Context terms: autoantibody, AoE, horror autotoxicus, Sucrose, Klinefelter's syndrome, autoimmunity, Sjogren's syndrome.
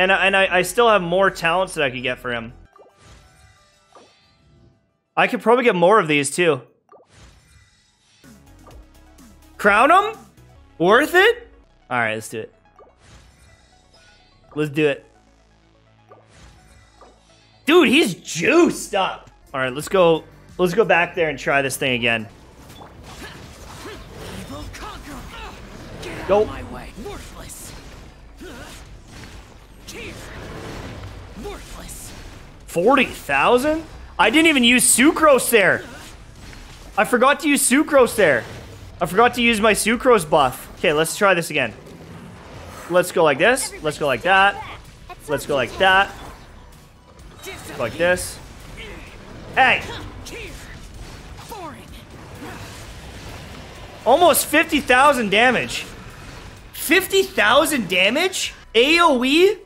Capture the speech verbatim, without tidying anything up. And, and I, I still have more talents that I could get for him. I could probably get more of these too. Crown him? Worth it? All right, let's do it. Let's do it. Dude, he's juiced up. All right, let's go. Let's go back there and try this thing again. Go. forty thousand? I didn't even use Sucrose there. I forgot to use Sucrose there. I forgot to use my Sucrose buff. Okay, let's try this again. Let's go like this. Let's go like that. Let's go like that. Let's go like this. Hey! Almost fifty thousand damage. fifty thousand damage? AoE?